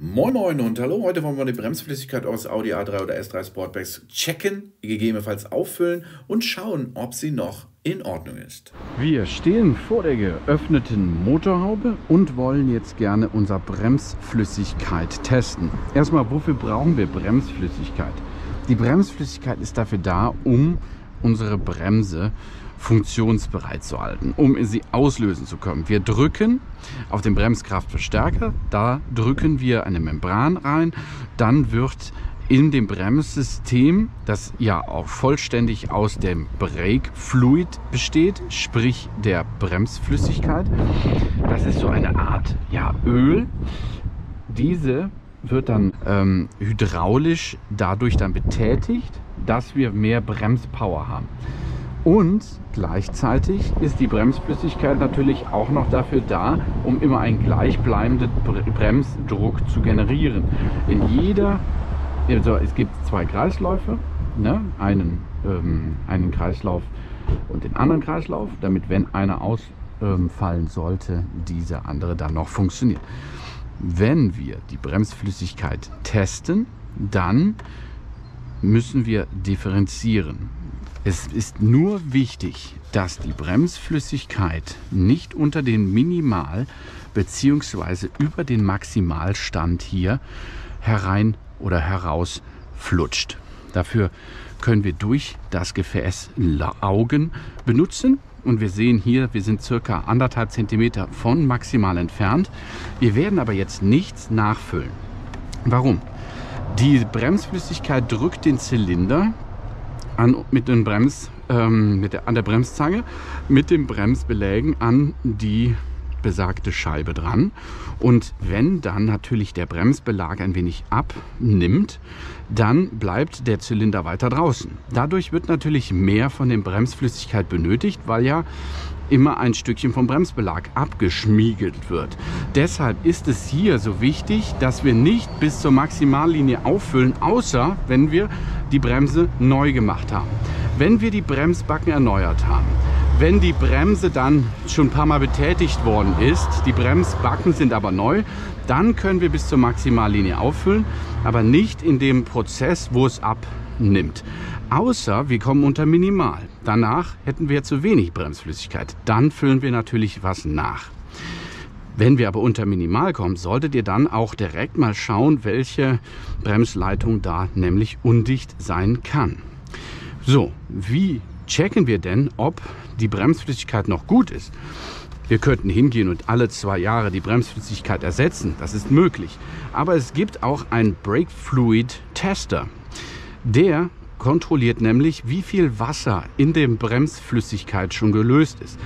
Moin Moin und Hallo, heute wollen wir die Bremsflüssigkeit aus Audi A3 oder S3 Sportbacks checken, gegebenenfalls auffüllen und schauen, ob sie noch in Ordnung ist. Wir stehen vor der geöffneten Motorhaube und wollen jetzt gerne unsere Bremsflüssigkeit testen. Erstmal, wofür brauchen wir Bremsflüssigkeit? Die Bremsflüssigkeit ist dafür da, um unsere Bremse funktionsbereit zu halten, um sie auslösen zu können. Wir drücken auf den Bremskraftverstärker, da drücken wir eine Membran rein, dann wird in dem Bremssystem, das ja auch vollständig aus dem Brake Fluid besteht, sprich der Bremsflüssigkeit, das ist so eine Art Öl, diese wird dann hydraulisch dadurch dann betätigt, dass wir mehr Bremspower haben. Und gleichzeitig ist die Bremsflüssigkeit natürlich auch noch dafür da, um immer einen gleichbleibenden Bremsdruck zu generieren. Also es gibt zwei Kreisläufe, ne? Einen Kreislauf und den anderen Kreislauf, damit, wenn einer ausfallen sollte, dieser andere dann noch funktioniert. Wenn wir die Bremsflüssigkeit testen, dann müssen wir differenzieren. Es ist nur wichtig, dass die Bremsflüssigkeit nicht unter den Minimal- bzw. über den Maximalstand hier herein oder heraus flutscht. Dafür können wir durch das Gefäß Augen benutzen. Und wir sehen hier, wir sind circa 1,5 Zentimeter von maximal entfernt. Wir werden aber jetzt nichts nachfüllen. Warum? Die Bremsflüssigkeit drückt den Zylinder an der Bremszange mit den Bremsbelägen an die besagte Scheibe dran. Und wenn dann natürlich der Bremsbelag ein wenig abnimmt, dann bleibt der Zylinder weiter draußen. Dadurch wird natürlich mehr von der Bremsflüssigkeit benötigt, weil ja immer ein Stückchen vom Bremsbelag abgeschmiegelt wird. Deshalb ist es hier so wichtig, dass wir nicht bis zur Maximallinie auffüllen, außer wenn wir die Bremse neu gemacht haben. Wenn wir die Bremsbacken erneuert haben, wenn die Bremse dann schon ein paar Mal betätigt worden ist, die Bremsbacken sind aber neu, dann können wir bis zur Maximallinie auffüllen, aber nicht in dem Prozess, wo es abnimmt. Außer wir kommen unter Minimal. Danach hätten wir zu wenig Bremsflüssigkeit. Dann füllen wir natürlich was nach. Wenn wir aber unter Minimal kommen, solltet ihr dann auch direkt mal schauen, welche Bremsleitung da nämlich undicht sein kann. So, wie checken wir denn, ob die Bremsflüssigkeit noch gut ist? Wir könnten hingehen und alle 2 Jahre die Bremsflüssigkeit ersetzen. Das ist möglich. Aber es gibt auch einen Brake Fluid Tester. Der kontrolliert nämlich, wie viel Wasser in der Bremsflüssigkeit schon gelöst ist.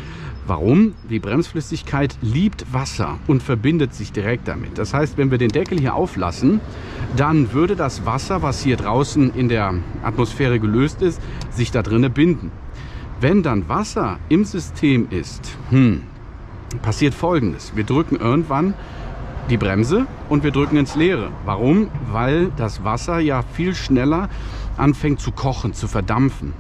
Warum? Die Bremsflüssigkeit liebt Wasser und verbindet sich direkt damit. Das heißt, wenn wir den Deckel hier auflassen, dann würde das Wasser, was hier draußen in der Atmosphäre gelöst ist, sich da drinnen binden. Wenn dann Wasser im System ist, passiert Folgendes. Wir drücken irgendwann die Bremse und wir drücken ins Leere. Warum? Weil das Wasser ja viel schneller anfängt zu kochen, zu verdampfen.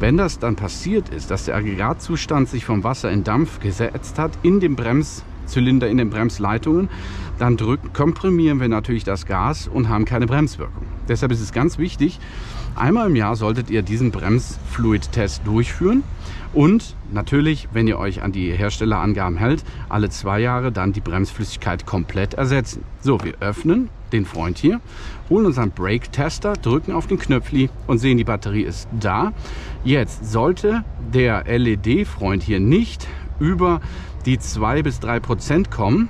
Wenn das dann passiert ist, dass der Aggregatzustand sich vom Wasser in Dampf gesetzt hat, in dem Bremszylinder, in den Bremsleitungen, dann komprimieren wir natürlich das Gas und haben keine Bremswirkung. Deshalb ist es ganz wichtig, einmal im Jahr solltet ihr diesen Bremsfluid-Test durchführen und natürlich, wenn ihr euch an die Herstellerangaben hält, alle 2 Jahre dann die Bremsflüssigkeit komplett ersetzen. So, wir öffnen den Freund hier, holen unseren Brake-Tester, drücken auf den Knöpfli und sehen, die Batterie ist da. Jetzt sollte der LED-Freund hier nicht über die 2 bis 3% kommen,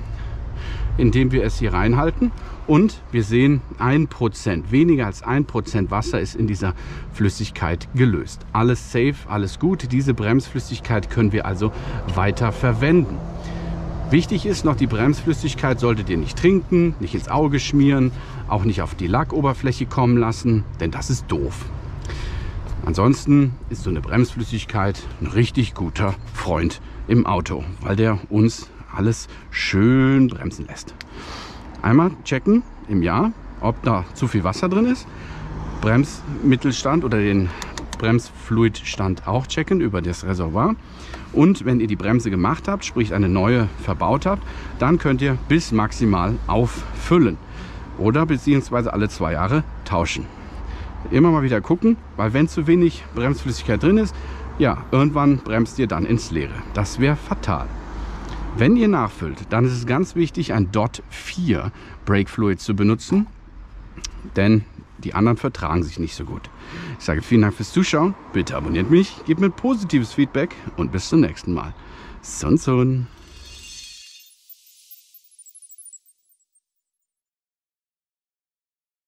indem wir es hier reinhalten. Und wir sehen, 1%, weniger als 1% Wasser ist in dieser Flüssigkeit gelöst. Alles safe, alles gut. Diese Bremsflüssigkeit können wir also weiter verwenden. Wichtig ist noch, die Bremsflüssigkeit solltet ihr nicht trinken, nicht ins Auge schmieren, auch nicht auf die Lackoberfläche kommen lassen, denn das ist doof. Ansonsten ist so eine Bremsflüssigkeit ein richtig guter Freund im Auto, weil der uns alles schön bremsen lässt. Einmal checken im Jahr, ob da zu viel Wasser drin ist. Bremsmittelstand oder den Bremsfluidstand auch checken über das Reservoir. Und wenn ihr die Bremse gemacht habt, sprich eine neue verbaut habt, dann könnt ihr bis maximal auffüllen oder beziehungsweise alle 2 Jahre tauschen. Immer mal wieder gucken, weil wenn zu wenig Bremsflüssigkeit drin ist, ja, irgendwann bremst ihr dann ins Leere. Das wäre fatal. Wenn ihr nachfüllt, dann ist es ganz wichtig, ein DOT 4 Brake Fluid zu benutzen, denn die anderen vertragen sich nicht so gut. Ich sage vielen Dank fürs Zuschauen, bitte abonniert mich, gebt mir positives Feedback und bis zum nächsten Mal. Son son!